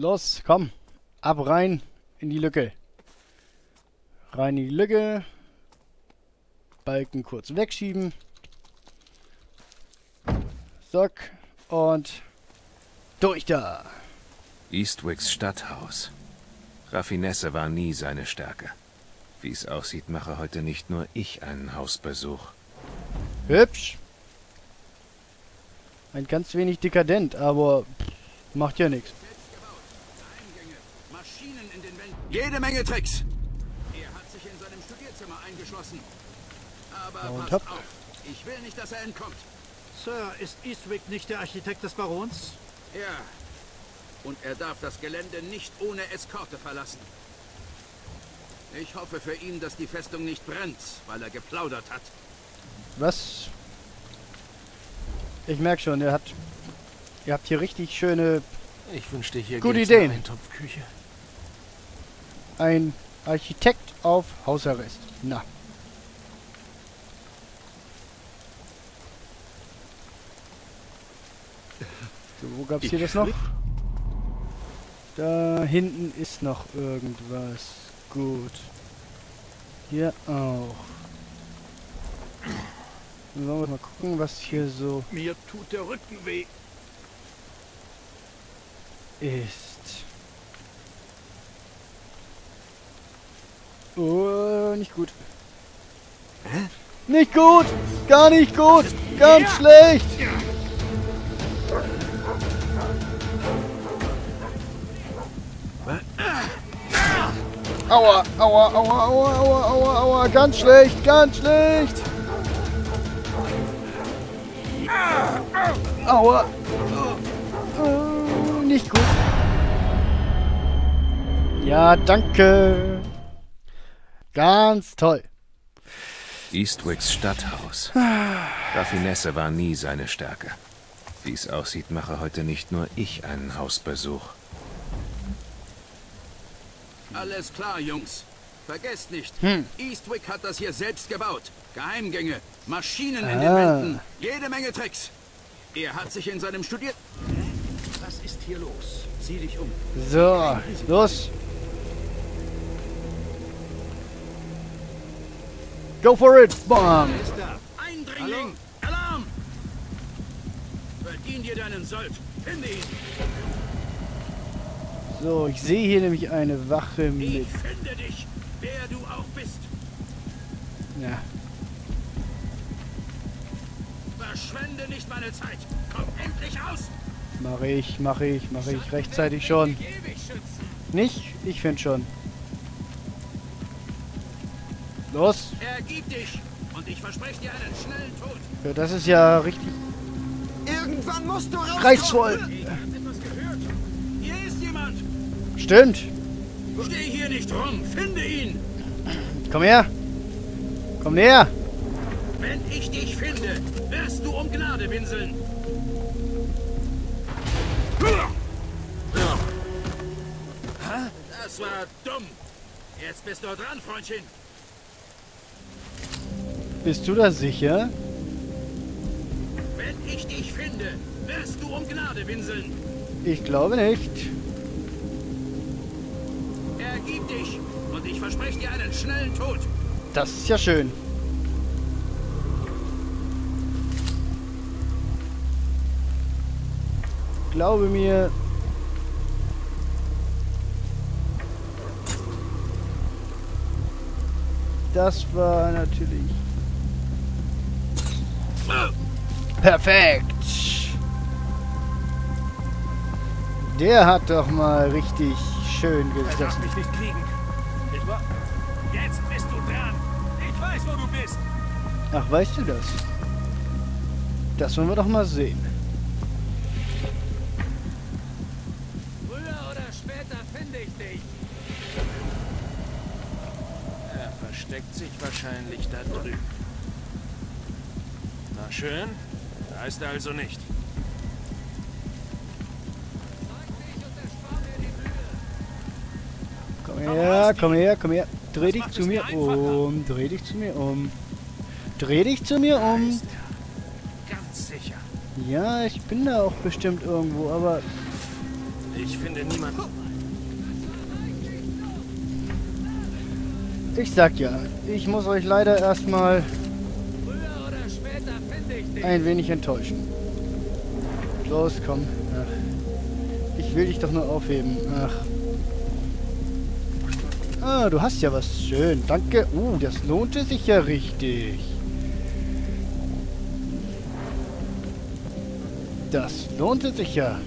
Los, komm. Ab rein in die Lücke. Rein in die Lücke. Balken kurz wegschieben. Zack. Und durch da. Eastwicks Stadthaus. Raffinesse war nie seine Stärke. Wie es aussieht, mache heute nicht nur ich einen Hausbesuch. Hübsch. Ein ganz wenig dekadent, aber macht ja nichts. Jede Menge Tricks. Er hat sich in seinem Studierzimmer eingeschlossen. Aber passt auf. Ich will nicht, dass er entkommt. Sir, ist Eastwick nicht der Architekt des Barons? Ja. Und er darf das Gelände nicht ohne Eskorte verlassen. Ich hoffe für ihn, dass die Festung nicht brennt, weil er geplaudert hat. Was? Ich merke schon, ihr habt hier richtig schöne... Ich wünschte, hier gute Ideen. Eintopfküche. Ein Architekt auf Hausarrest. Na. So, wo gab's hier das noch? Da hinten ist noch irgendwas. Gut. Hier auch. Sollen wir mal gucken, was hier so... Mir tut der Rücken weh. ...ist. Oh, nicht gut. Hä? Nicht gut! Gar nicht gut! Ganz schlecht! Aua, aua, aua, aua, aua, aua, aua, ganz schlecht, ganz schlecht. Aua. Nicht gut. Ja, danke. Ganz toll. Eastwicks Stadthaus. Raffinesse war nie seine Stärke. Wie es aussieht, mache heute nicht nur ich einen Hausbesuch. Alles klar, Jungs. Vergesst nicht, Eastwick hat das hier selbst gebaut. Geheimgänge, Maschinen in den Wänden, jede Menge Tricks. Er hat sich in seinem Studier... Was ist hier los? Sieh dich um. So, los. Go for it, Bomb. Eindringling, Alarm. Verdien dir deinen Sold. Finde ihn. So, ich sehe hier nämlich eine Wache mit. Ich finde dich, wer du auch bist. Ja. Verschwende nicht meine Zeit. Komm endlich raus. Mach ich rechtzeitig schon. Nicht? Ich finde schon. Los. Ergib dich und ich verspreche dir einen schnellen Tod. Ja, das ist ja richtig. Irgendwann musst du raus. Reizvoll. Stimmt. Steh hier nicht rum, finde ihn. Komm her. Komm näher. Wenn ich dich finde, wirst du um Gnade winseln. Das war dumm. Jetzt bist du dran, Freundchen. Bist du da sicher? Wenn ich dich finde, wirst du um Gnade winseln. Ich glaube nicht. Ergib dich und ich verspreche dir einen schnellen Tod. Das ist ja schön. Glaube mir. Das war natürlich... Perfekt. Der hat doch mal richtig... Schön gesagt. Er darf mich nicht kriegen. Jetzt bist du dran. Ich weiß, wo du bist. Ach, weißt du das? Das wollen wir doch mal sehen. Früher oder später finde ich dich. Er versteckt sich wahrscheinlich da drüben. Na schön, da ist er also nicht. Ja, komm her, komm her. Dreh dich zu mir um. Dreh dich zu mir um. Dreh dich zu mir um. Ganz sicher. Ja, ich bin da auch bestimmt irgendwo, aber... Ich finde niemanden. Ich sag ja, ich muss euch leider erstmal ein wenig enttäuschen. Los, komm. Ach, ich will dich doch nur aufheben. Ach. Ah, du hast ja was. Schön, danke. Das lohnte sich ja richtig. Das lohnte sich ja.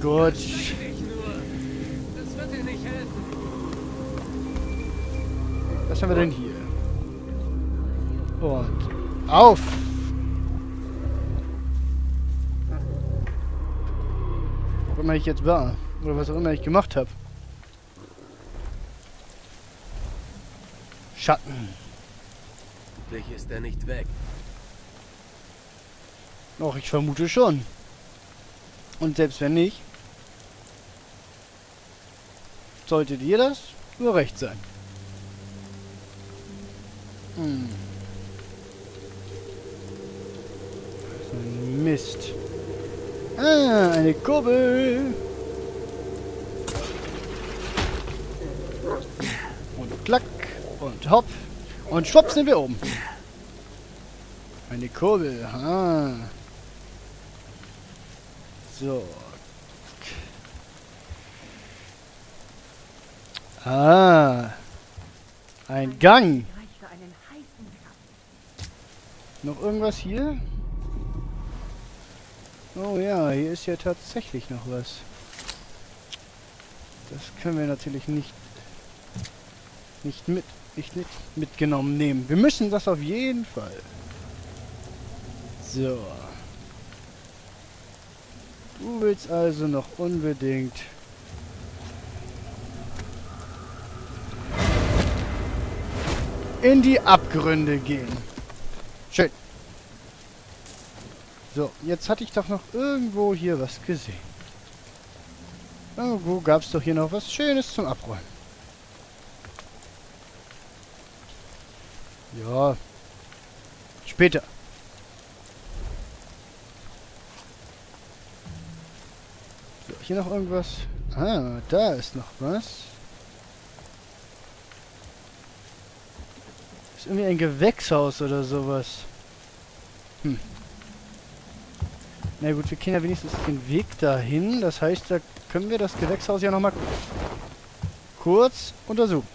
Gut. Was haben wir denn hier? Und auf! Wo immer ich jetzt war. Oder was auch immer ich gemacht habe. Schatten. Hoffentlich ist er nicht weg. Doch, ich vermute schon. Und selbst wenn nicht, solltet ihr das nur recht sein. Mist. Ah, eine Kurbel. Und klack. Und hopp. Und schwupp sind wir oben. Eine Kurbel. Ah. So. Ah. Ein Gang. Noch irgendwas hier? Oh ja, hier ist ja tatsächlich noch was. Das können wir natürlich nicht mitgenommen nehmen. Wir müssen das auf jeden Fall. So. Du willst also noch unbedingt... in die Abgründe gehen. Schön. So, jetzt hatte ich doch noch irgendwo hier was gesehen. Irgendwo gab es doch hier noch was Schönes zum Abräumen. Ja. Später. So, hier noch irgendwas. Ah, da ist noch was. Ist irgendwie ein Gewächshaus oder sowas. Na gut, wir kennen ja wenigstens den Weg dahin. Das heißt, da können wir das Gewächshaus ja nochmal kurz untersuchen.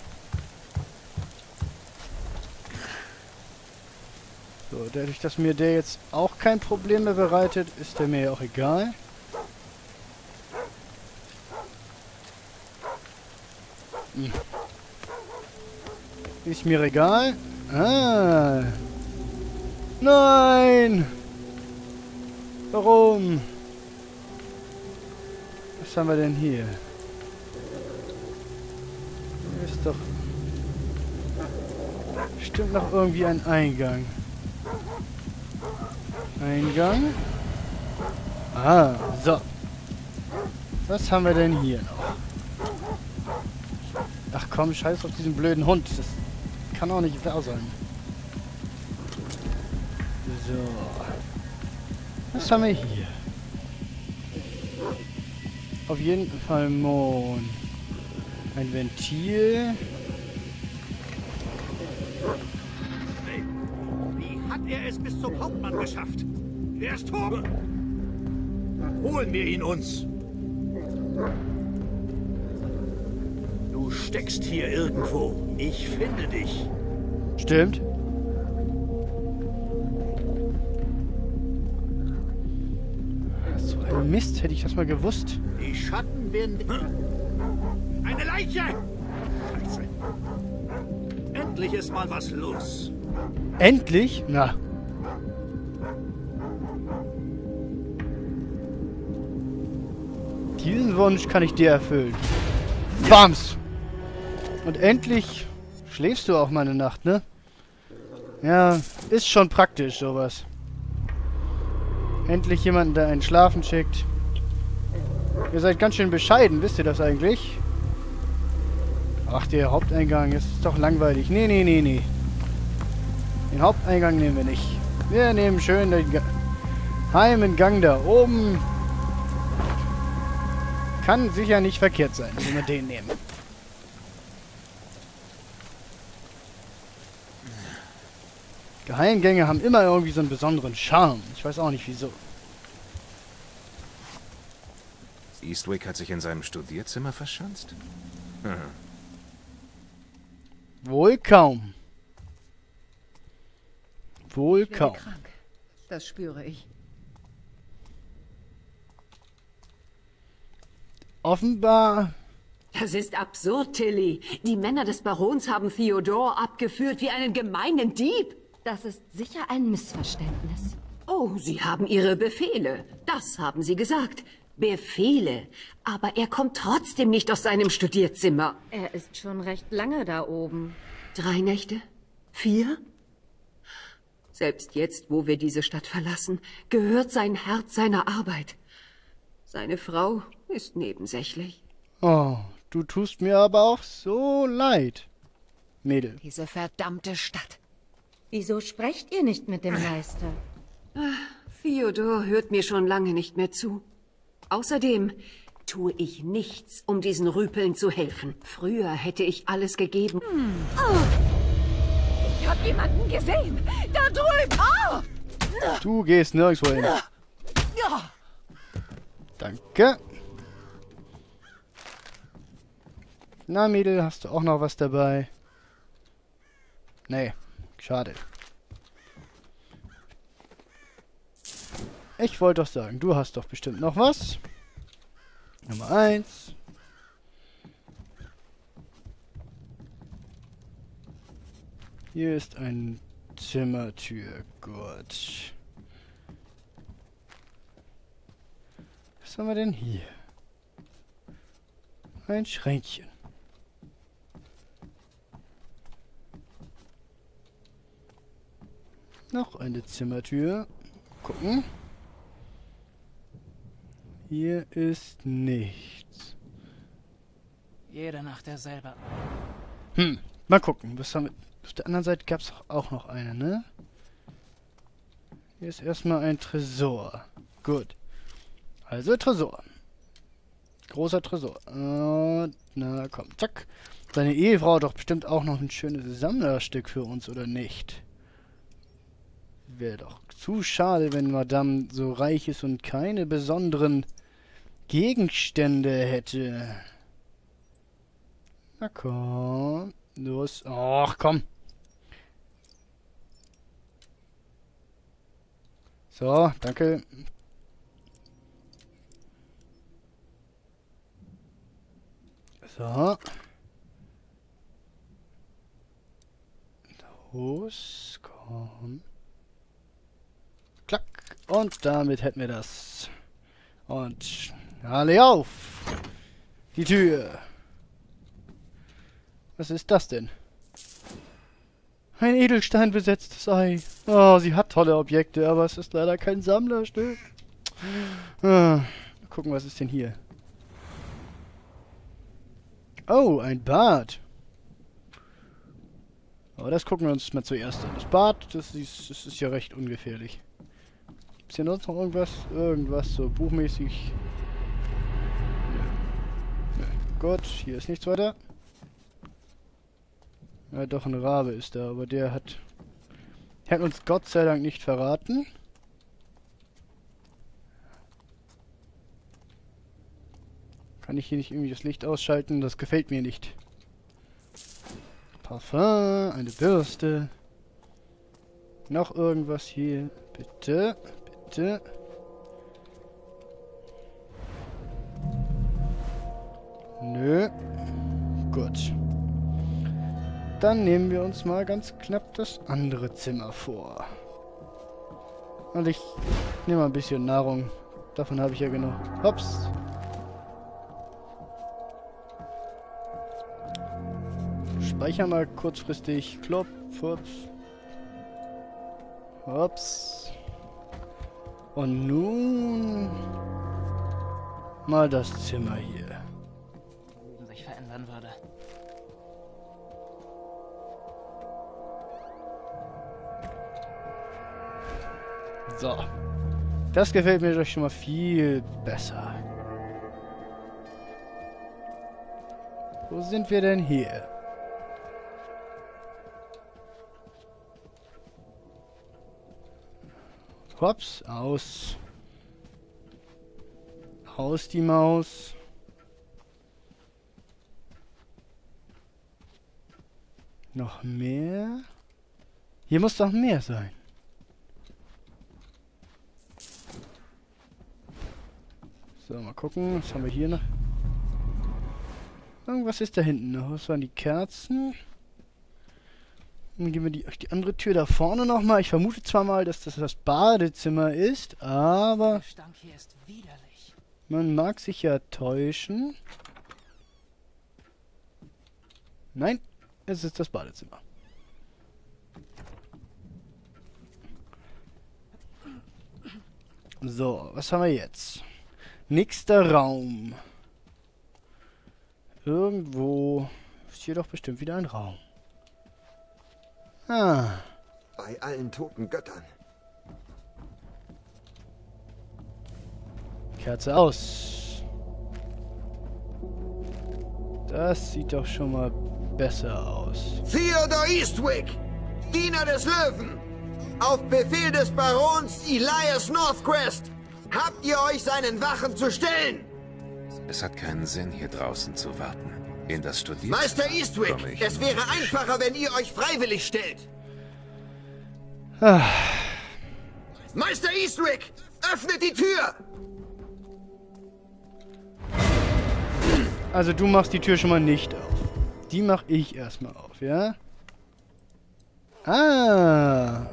So, dadurch, dass mir der jetzt auch kein Problem mehr bereitet, ist der mir ja auch egal. Ist mir egal. Ah. Nein! Warum? Was haben wir denn hier? Hier ist doch... bestimmt noch irgendwie ein Eingang. Eingang? Ah, so. Was haben wir denn hier noch? Ach komm, scheiß auf diesen blöden Hund. Das kann auch nicht wahr sein. So. Was haben wir hier? Auf jeden Fall Mond. Ein Ventil. Wie hat er es bis zum Hauptmann geschafft? Er ist tot. Holen wir ihn uns. Du steckst hier irgendwo. Ich finde dich. Stimmt. So ein Mist, hätte ich das mal gewusst. Die Schatten werden... Eine Leiche! Scheiße. Endlich ist mal was los. Endlich? Na. Diesen Wunsch kann ich dir erfüllen. Bams! Und endlich schläfst du auch mal eine Nacht, ne? Ja, ist schon praktisch, sowas. Endlich jemanden, der einen schlafen schickt. Ihr seid ganz schön bescheiden, wisst ihr das eigentlich? Ach, der Haupteingang ist doch langweilig. Nee, nee, nee, nee. Den Haupteingang nehmen wir nicht. Wir nehmen schön den Geheimen Gang da oben. Kann sicher nicht verkehrt sein, wenn wir den nehmen. Geheimgänge haben immer irgendwie so einen besonderen Charme. Ich weiß auch nicht, wieso. Eastwick hat sich in seinem Studierzimmer verschanzt? Hm. Wohl kaum. Wohl kaum. Ich bin krank. Das spüre ich. Offenbar... Das ist absurd, Tilly. Die Männer des Barons haben Theodore abgeführt wie einen gemeinen Dieb. Das ist sicher ein Missverständnis. Oh, Sie haben Ihre Befehle. Das haben Sie gesagt. Befehle. Aber er kommt trotzdem nicht aus seinem Studierzimmer. Er ist schon recht lange da oben. 3 Nächte? 4? Selbst jetzt, wo wir diese Stadt verlassen, gehört sein Herz seiner Arbeit. Seine Frau ist nebensächlich. Oh. Du tust mir aber auch so leid, Mädel. Diese verdammte Stadt. Wieso sprecht ihr nicht mit dem Meister? Theodore hört mir schon lange nicht mehr zu. Außerdem tue ich nichts, um diesen Rüpeln zu helfen. Früher hätte ich alles gegeben. Hm. Oh. Ich hab jemanden gesehen. Da drüben. Oh. Du gehst nirgendwo hin. Ja. Danke. Na, Mädel, hast du auch noch was dabei? Nee, schade. Ich wollte doch sagen, du hast doch bestimmt noch was. Nummer 1. Hier ist eine Zimmertür. Gut. Was haben wir denn hier? Ein Schränkchen. Noch eine Zimmertür. Gucken. Hier ist nichts. Jede Nacht derselbe. Hm, mal gucken. Was haben wir? Auf der anderen Seite gab es auch noch eine, ne? Hier ist erstmal ein Tresor. Gut. Also Tresor. Großer Tresor. Und, na komm, zack. Seine Ehefrau hat doch bestimmt auch noch ein schönes Sammlerstück für uns, oder nicht? Wäre doch zu schade, wenn Madame so reich ist und keine besonderen Gegenstände hätte. Na komm, los. Ach komm. So, danke. So. Los, komm. Klack. Und damit hätten wir das. Und alle auf! Die Tür! Was ist das denn? Ein Edelstein besetztes Ei. Oh, sie hat tolle Objekte, aber es ist leider kein Sammlerstück. Ah, gucken, was ist denn hier? Oh, ein Bad. Aber das gucken wir uns mal zuerst an. Das Bad, das ist ja recht ungefährlich. Gibt's hier sonst noch irgendwas? Irgendwas so buchmäßig? Nö. Gut, hier ist nichts weiter. Ja, doch, ein Rabe ist da, aber der hat uns Gott sei Dank nicht verraten. Kann ich hier nicht irgendwie das Licht ausschalten? Das gefällt mir nicht. Parfum, eine Bürste. Noch irgendwas hier. Bitte, bitte. Nö. Gut. Dann nehmen wir uns mal ganz knapp das andere Zimmer vor. Und ich nehme mal ein bisschen Nahrung. Davon habe ich ja genug. Hops. Speichern mal kurzfristig. Klopp, hops. Hops. Und nun mal das Zimmer hier. Wenn sich verändern würde. So. Das gefällt mir doch schon mal viel besser. Wo sind wir denn hier? Hops, aus. Aus die Maus. Noch mehr? Hier muss doch mehr sein. So, mal gucken. Was haben wir hier noch? Irgendwas ist da hinten noch. Was waren die Kerzen? Dann gehen wir die andere Tür da vorne nochmal. Ich vermute zwar mal, dass das das Badezimmer ist, aber... Der Stank hier ist widerlich. Man mag sich ja täuschen. Nein, es ist das Badezimmer. So, was haben wir jetzt? Nächster Raum. Irgendwo ist hier doch bestimmt wieder ein Raum. Ah. Bei allen toten Göttern. Kerze aus. Das sieht doch schon mal besser aus. Theodore Eastwick, Diener des Löwen. Auf Befehl des Barons Elias Northcrest habt ihr euch seinen Wachen zu stellen. Es hat keinen Sinn, hier draußen zu warten. In das Studierzimmer. Meister Eastwick, es wäre einfacher, wenn ihr euch freiwillig stellt. Ah. Meister Eastwick, öffnet die Tür! Also du machst die Tür schon mal nicht auf. Die mach ich erstmal auf, ja? Ah,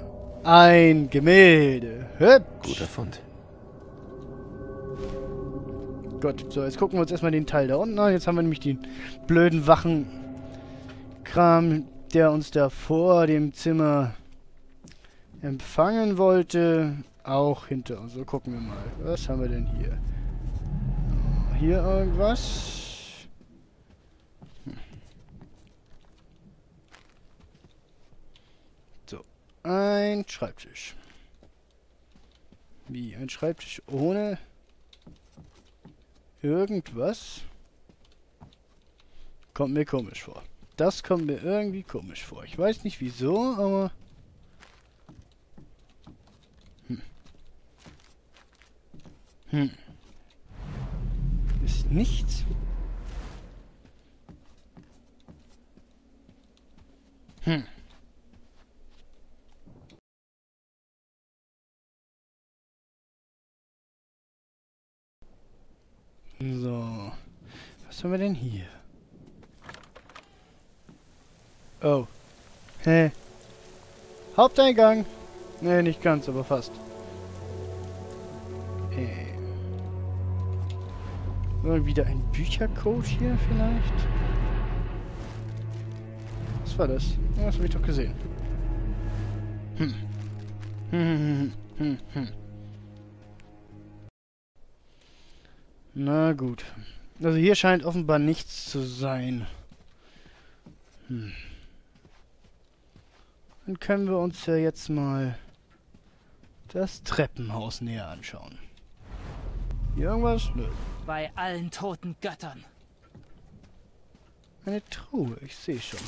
ein Gemälde. Hübsch. Guter Fund. Gott, so, jetzt gucken wir uns erstmal den Teil da unten an. Jetzt haben wir nämlich den blöden Wachenkram, der uns da vor dem Zimmer empfangen wollte, auch hinter uns. So, gucken wir mal. Was haben wir denn hier? Hier irgendwas? Hm. So, ein Schreibtisch. Wie, ein Schreibtisch ohne... Irgendwas kommt mir komisch vor. Das kommt mir irgendwie komisch vor. Ich weiß nicht wieso, aber... Ist nichts. So, was haben wir denn hier? Oh. Hä? Haupteingang. Ne, nicht ganz, aber fast. Wieder ein Büchercode hier vielleicht? Was war das? Ja, das habe ich doch gesehen. Na gut. Also hier scheint offenbar nichts zu sein. Dann können wir uns ja jetzt mal das Treppenhaus näher anschauen. Hier irgendwas? Nö. Bei allen toten Göttern. Eine Truhe, ich sehe schon.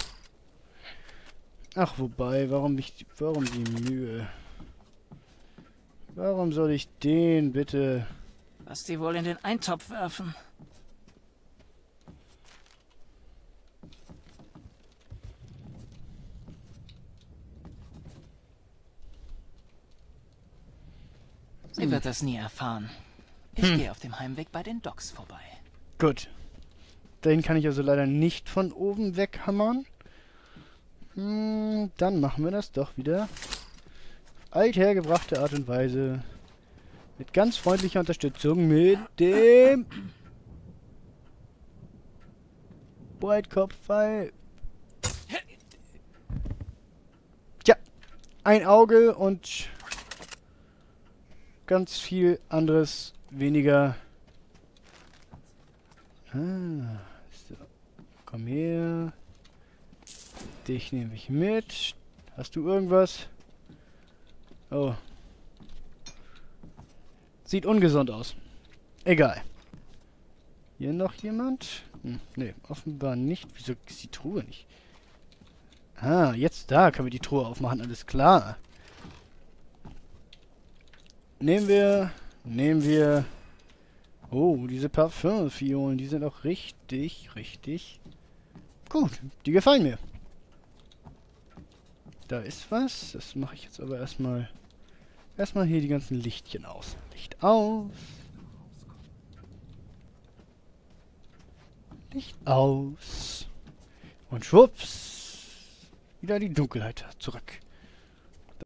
Ach, wobei, warum die Mühe? Warum soll ich den bitte... Was die wohl in den Eintopf werfen? Sie wird das nie erfahren. Ich gehe auf dem Heimweg bei den Docks vorbei. Gut. Den kann ich also leider nicht von oben weghammern. Dann machen wir das doch wieder. Auf althergebrachte Art und Weise. Mit ganz freundlicher Unterstützung mit dem... Breitkopfpfeil. Tja. Ein Auge und... ganz viel anderes... weniger. Ah, so. Komm her. Dich nehme ich mit. Hast du irgendwas? Oh. Sieht ungesund aus. Egal. Hier noch jemand? Hm, ne, offenbar nicht. Wieso ist die Truhe nicht? Ah, jetzt da können wir die Truhe aufmachen, alles klar. Nehmen wir... Oh, diese Parfümfiolen, die sind auch richtig gut. Die gefallen mir. Da ist was. Das mache ich jetzt aber erstmal... Erstmal hier die ganzen Lichtchen aus. Licht aus. Licht aus. Und schwupps. Wieder die Dunkelheit zurück.